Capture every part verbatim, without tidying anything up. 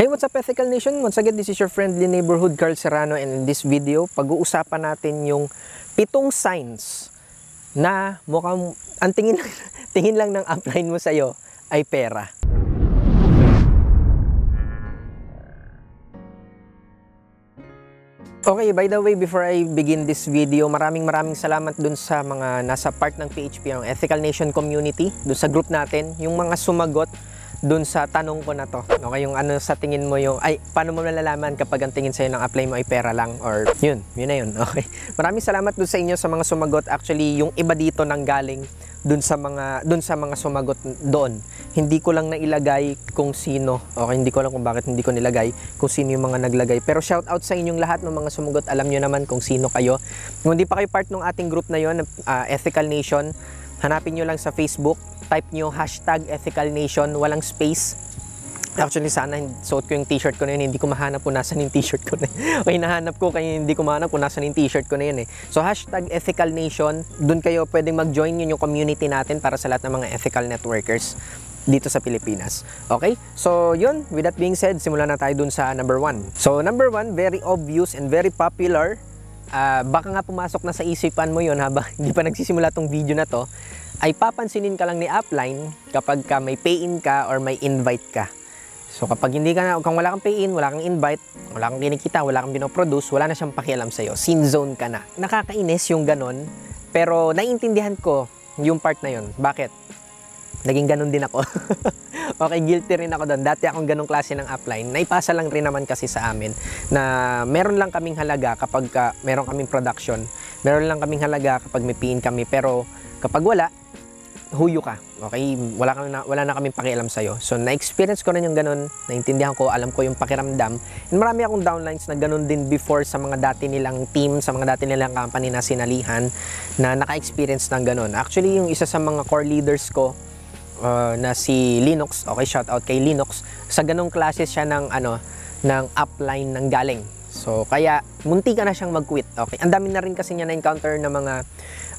Hey, what's up Ethical Nation? Once again, this is your friendly neighborhood Karl Serrano, and in this video, pag-uusapan natin yung pitong signs na mukhang ang tingin, tingin lang ng upline mo sa'yo ay pera. Okay, by the way, before I begin this video, maraming maraming salamat dun sa mga nasa part ng P H P, ang Ethical Nation community, dun sa group natin, yung mga sumagot dun sa tanong ko na to. Okay, yung ano sa tingin mo yung, ay, paano mo nalalaman kapag ang tingin sa'yo ng apply mo ay pera lang or yun, yun na yun, okay. Maraming salamat dun sa inyo sa mga sumagot. Actually, yung iba dito nang galing dun sa mga, dun sa mga sumagot doon. Hindi ko lang nailagay kung sino, okay, hindi ko alam kung bakit hindi ko nilagay kung sino yung mga naglagay. Pero shout out sa inyong lahat ng mga sumagot, alam nyo naman kung sino kayo. Kung hindi pa kayo part ng ating group na yun, uh, Ethical Nation, hanapin nyo lang sa Facebook. Type nyo hashtag Ethical Nation, walang space. Actually, sana suot ko yung t-shirt ko na yun. Hindi ko mahanap kung nasan yung t-shirt ko na yun. Okay, nahanap ko kaya hindi ko mahanap kung nasan yung t-shirt ko na yun eh. So hashtag Ethical Nation, dun kayo pwedeng mag-join yun yung community natin para sa lahat ng mga ethical networkers dito sa Pilipinas. Okay? So yun, with that being said, simulan na tayo dun sa number one. So number one, very obvious and very popular. Uh, baka nga pumasok na sa isipan mo yun habang hindi pa nagsisimula tong video na to, ay papansinin ka lang ni upline kapag ka may pay-in ka or may invite ka. So kapag hindi ka na, kung wala kang pay-in, wala kang invite, wala kang kinikita, wala kang binoproduce, wala na siyang pakialam sa'yo, sin zone ka na. Nakakainis yung ganon, pero naiintindihan ko yung part na yun. Bakit? Naging ganon din ako. Okay, guilty rin ako doon. Dati akong ganong klase ng upline. Naipasa lang rin naman kasi sa amin na meron lang kaming halaga kapag ka, meron kaming production. Meron lang kaming halaga kapag may pay-in kami. Pero kapag wala, huyo ka. Okay? Wala, ka na, wala na kaming pakialam sa'yo. So, na-experience ko na yung ganun. Naintindihan ko, alam ko yung pakiramdam. And marami akong downlines na ganun din before sa mga dati nilang team, sa mga dati nilang company na sinalihan na naka-experience ng ganun. Actually, yung isa sa mga core leaders ko, Uh, na si Linux, okay, shout out kay Linux, sa ganong klase siya ng ano, ng upline ng galing. So kaya munti ka na siyang mag-quit. Okay, ang dami na rin kasi niya na-encounter ng mga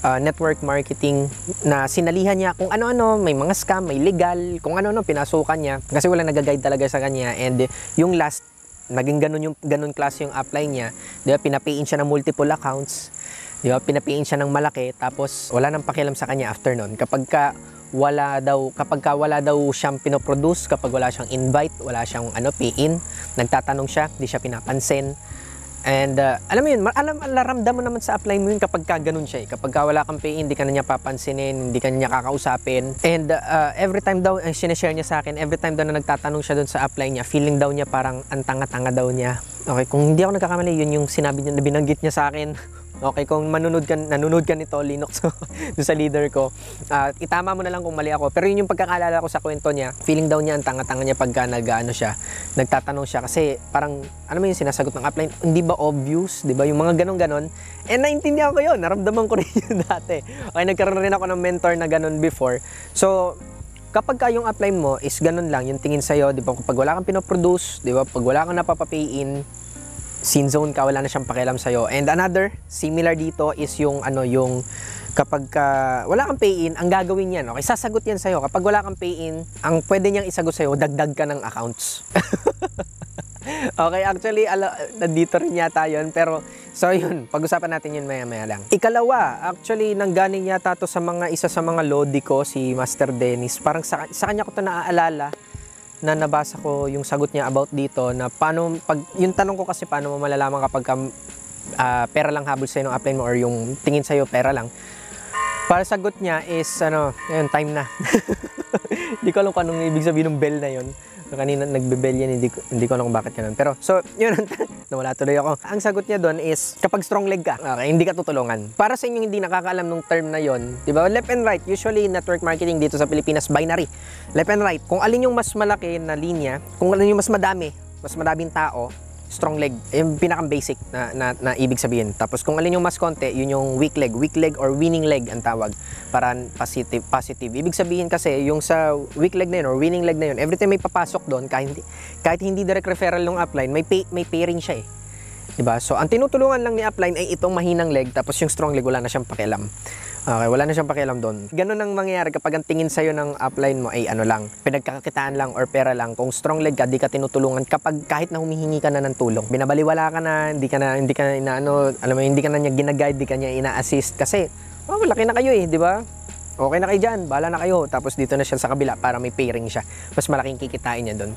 uh, network marketing na sinalihan niya kung ano-ano, may mga scam, may legal, kung ano-ano pinasukan niya kasi wala nag-guide talaga sa kanya. And yung last, naging ganun yung ganun klase yung upline niya, 'di ba? Pinapain siya ng multiple accounts, 'di ba? Pinapain siya ng malaki, tapos wala nang pakialam sa kanya after noon. Kapag ka wala daw, kapag ka wala daw siyang pinoproduce, kapag wala siyang invite, wala siyang ano, pay-in, nagtatanong siya, di siya pinapansin. And uh, alam mo yun, alam, laramdam mo naman sa apply mo yun kapag ka ganun siya eh. Kapag ka wala kang pay-in, hindi ka na niya papansinin, hindi ka na niya kakausapin. And uh, every time daw, ang sinishare niya sa akin, every time daw na nagtatanong siya dun sa apply niya, feeling daw niya parang ang tanga-tanga daw niya. Okay, kung hindi ako nagkakamali, yun yung sinabi niya, binanggit niya sa akin. Okay, kung manunod ka, nanunod ka nito, Linux, sa leader ko, uh, itama mo na lang kung mali ako. Pero yun yung pagkakaalala ko sa kwento niya, feeling daw niya ang tanga-tanga niya pagka nag-ano siya, nagtatanong siya. Kasi parang, ano mo yung sinasagot ng upline, hindi ba obvious, di ba? Yung mga ganon-ganon. And naintindihan ko yun, naramdaman ko rin yun dati. Okay, nagkaroon rin ako ng mentor na ganon before. So, kapag ka yung upline mo is ganon lang, yung tingin sa'yo, di ba? Kapag wala kang pinoproduce, di ba? Pag wala kang napapapayin, sin zone ka, wala na siyang pakialam sa'yo. And another, similar dito is yung ano, yung kapag ka, wala kang pay-in, ang gagawin yan, okay, sasagot yan sa'yo. Kapag wala kang pay-in, ang pwede niyang isagot sa'yo, dagdag ka ng accounts. Okay, actually, ala, nandito rin yata yun, pero so yun, pag-usapan natin yun maya-maya lang. Ikalawa, actually, nanggaling yata to sa mga, isa sa mga lodi ko, si Master Dennis. Parang sa, sa kanya ko to naaalala, na nabasa ko yung sagot niya about dito na paano, pag, yung tanong ko kasi paano mo malalaman kapag uh, pera lang habol sa'yo ng upline mo or yung tingin sa'yo pera lang. Para sagot niya is ano, ayun, time na. Hindi ko alam kung anong ibig sabihin ng bell na yun. Kanina nagbe-bell yan, hindi ko, hindi ko alam kung bakit ganun. Pero so, yun, nawala tuloy ako. Ang sagot niya doon is kapag strong leg ka, okay, hindi ka tutulungan. Para sa inyong hindi nakakaalam ng term na yun, di ba? Left and right, usually network marketing dito sa Pilipinas, binary. Left and right, kung alin yung mas malaki na linya, kung alin yung mas madami, mas madaming tao, strong leg, yung pinakang basic na, na, na ibig sabihin. Tapos kung alin yung mas konti, yun yung weak leg. Weak leg or winning leg ang tawag. Para positive, positive. Ibig sabihin kasi, yung sa weak leg na yun or winning leg na yun, every time may papasok doon, kahit hindi, kahit hindi direct referral ng upline, may, pay, may pairing siya eh. Diba? So, ang tinutulungan lang ni upline ay itong mahinang leg, tapos yung strong leg wala na siyang pakialam. Okay, wala na siyang pakialam doon. Ganun ang mangyayari kapag ang tingin sa'yo ng upline mo ay ano lang, pinagkakakitaan lang or pera lang. Kung strong leg ka, di ka tinutulungan kapag kahit na humihingi ka na ng tulong. Binabaliwala ka na, hindi ka na, hindi ka na inaano, alam mo, hindi ka na niya ginaguide, hindi ka niya ina-assist. Kasi, oh, laki na kayo eh, di ba? Okay na kayo dyan, bahala na kayo. Tapos dito na siya sa kabila para may pairing siya. Mas malaking kikitain niya doon.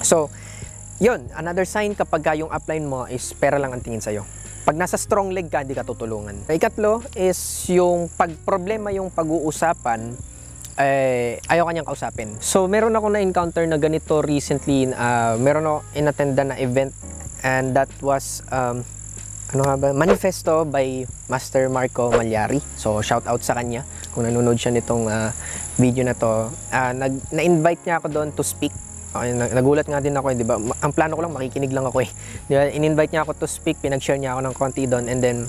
So, yun, another sign kapag yung upline mo is pera lang ang tingin sa'yo. Pag nasa strong leg ka, hindi ka tutulungan. Ikatlo is yung pagproblema yung pag-uusapan, eh, ayaw kanyang kausapin. So, meron ako na-encounter na ganito recently. Uh, meron ako inattenda na event and that was um, ano nga ba? Manifesto by Master Marco Maliari. So, shout out sa kanya kung nanonood siya nitong uh, video na to. Uh, na-invite niya ako doon to speak. Okay, nagulat nga din ako eh, di ba? Ang plano ko lang, makikinig lang ako eh. Di ba? In-invite niya ako to speak, pinag-share niya ako ng konti doon. And then,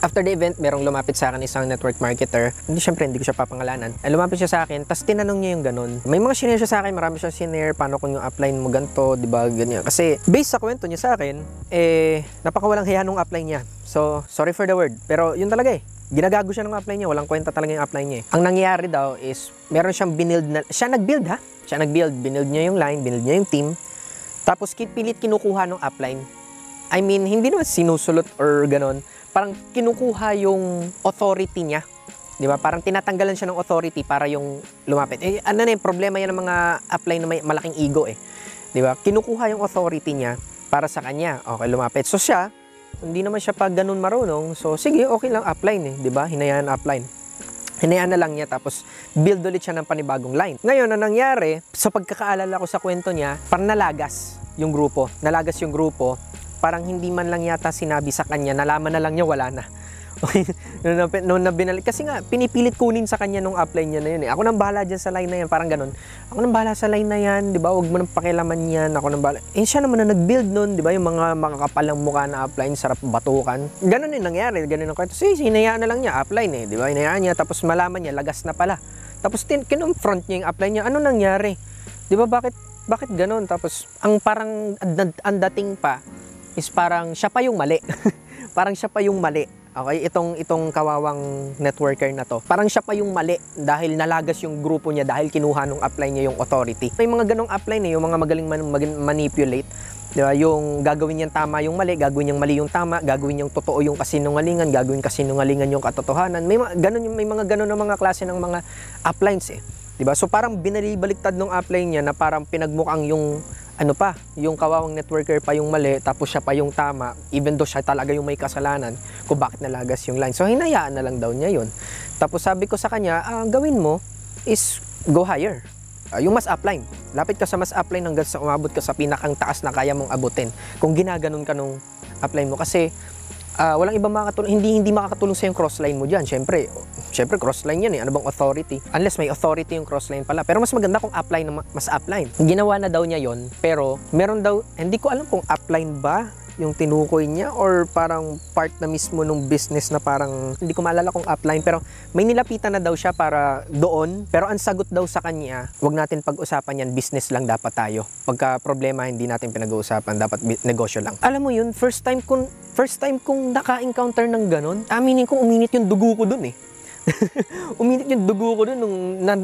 after the event, merong lumapit sa akin isang network marketer. Hindi, syempre, hindi ko siya papangalanan. Ay, lumapit siya sa akin, tapos tinanong niya yung ganun. May mga senior siya sa akin, marami siya senior, paano kung yung upline mo ganito, di ba? Ganyan. Kasi, based sa kwento niya sa akin, eh, napakawalang hiya nung upline niya. So, sorry for the word. Pero, yun talaga eh. Ginagago siya ng upline niya, walang kwenta talaga yung upline niya eh. Ang nangyayari daw is, meron siyang binild na, siya nag-build ha? Siya nag-build, binild niya yung line, binild niya yung team. Tapos pilit kinukuha ng upline. I mean, hindi naman sinusulot or ganon. Parang kinukuha yung authority niya. Di ba? Parang tinatanggalan siya ng authority para yung lumapit. Eh, ano na yung problema yan ng mga upline na may malaking ego eh. Di ba? Kinukuha yung authority niya para sa kanya. Okay, lumapit. So siya, hindi naman siya pag ganun marunong. So sige, okay lang upline eh. Di ba? Hinayaan upline. Hinayaan na lang niya tapos build ulit siya ng panibagong line. Ngayon, ang nangyari, sa pagkakaalala ko sa kwento niya, parang nalagas yung grupo. Nalagas yung grupo, parang hindi man lang yata sinabi sa kanya, nalaman na lang niya wala na. Noon na binalik, kasi nga, pinipilit kunin sa kanya nung upline niya na yun eh. Ako nang bahala dyan sa line na yan, parang ganun. Ako nang bahala sa line na yan, di ba? Huwag mo nang pakialaman yan, ako nang bahala. Eh, siya naman na nag-build nun, di ba? Yung mga makakapalang mukha na upline, sarap batukan. Ganun yung nangyari, ganun ang kwento. Sige, hinayaan na lang niya, upline eh, di ba? Hinayaan niya, tapos malaman niya, lagas na pala. Tapos kinumfront niya yung upline niya, ano nangyari? Di ba, bakit, bakit ganun? Tapos, ang parang, ang dating pa, is parang siya pa yung mali. Parang siya pa yung mali. Okay, itong itong kawawang networker na to. Parang siya pa yung mali dahil nalagas yung grupo niya dahil kinuha nung upline niya yung authority. May mga ganong upline eh, yung mga magaling man, mag manipulate. Diba? Yung gagawin niyang tama yung mali, gagawin niyang mali yung tama, gagawin niyang totoo yung kasinungalingan, gagawin kasinungalingan yung katotohanan. May mga ganun yung may mga ganun na mga klase ng mga uplines eh. Diba? So parang binalibaliktad nung upline niya na parang pinagmukhang yung ano pa, yung kawawang networker pa yung mali, tapos siya pa yung tama, even though siya talaga yung may kasalanan, kung bakit nalagas yung line. So, hinayaan na lang daw niya yun. Tapos sabi ko sa kanya, ah, ang gawin mo is go higher. Uh, yung mas upline. Lapit ka sa mas upline hanggang sa umabot ka sa pinakang taas na kaya mong abutin. Kung ginaganon ka nung upline mo. Kasi, uh, walang ibang makakatulong, hindi, hindi makakatulong sa yung crossline mo dyan. Siyempre, Siyempre, crossline yan eh. Ano bang authority? Unless may authority yung crossline pala. Pero mas maganda kung upline na mas upline. Ginawa na daw niya yon. Pero meron daw, hindi ko alam kung upline ba yung tinukoy niya or parang part na mismo nung business na parang hindi ko maalala kung upline. Pero may nilapitan na daw siya para doon. Pero ang sagot daw sa kanya, wag natin pag-usapan yan, business lang dapat tayo. Pagka problema, hindi natin pinag-uusapan, dapat negosyo lang. Alam mo yun, first time kung, first time kung naka-encounter ng ganun, aminin kong uminit yung dugo ko dun eh. Uminit yung dugo ko doon nung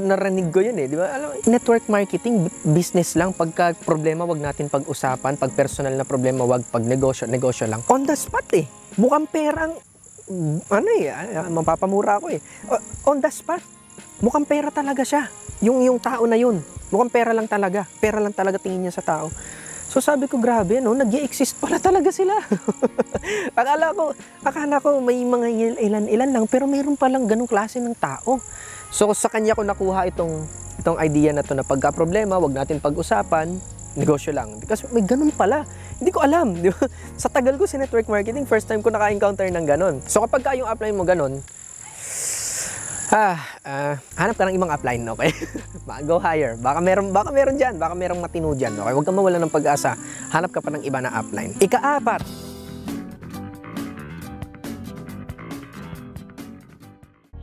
narinig ko yun eh, di ba? Alam, network marketing, business lang. Pagka problema, wag natin pag-usapan. Pag personal na problema, wag pag negosyo, negosyo lang. On the spot eh. Mukhang perang, ano eh, mapapamura ako eh. On the spot. Mukhang pera talaga siya. Yung, yung tao na yun. Mukhang pera lang talaga. Pera lang talaga tingin niya sa tao. So sabi ko, grabe, no? Nag-i-exist pala talaga sila. akala, ko, akala ko may mga ilan-ilan lang, pero mayroon palang ganong klase ng tao. So sa kanya ko nakuha itong, itong idea na to na pagka-problema, wag natin pag-usapan, negosyo lang. Because may ganun pala. Hindi ko alam. Di ba? Sa tagal ko sa network marketing, first time ko naka-encounter ng ganon. So kapag ka yung upline mo ganon, Ah, uh, hanap ka ng ibang upline, okay? Go higher. Baka meron, baka meron dyan. Baka merong matino dyan, okay? Huwag kang mawala ng pag-asa. Hanap ka pa ng iba na upline. Ikaapat.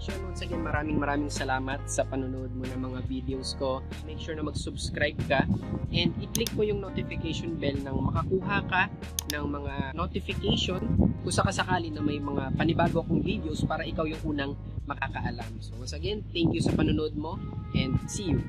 Sure, once again, maraming maraming salamat sa panonood mo ng mga videos ko. Make sure na mag-subscribe ka and i-click mo yung notification bell nang makakuha ka ng mga notification kung sakasakali na may mga panibago akong videos para ikaw yung unang makakaalam. So once again, thank you sa panonood mo and see you!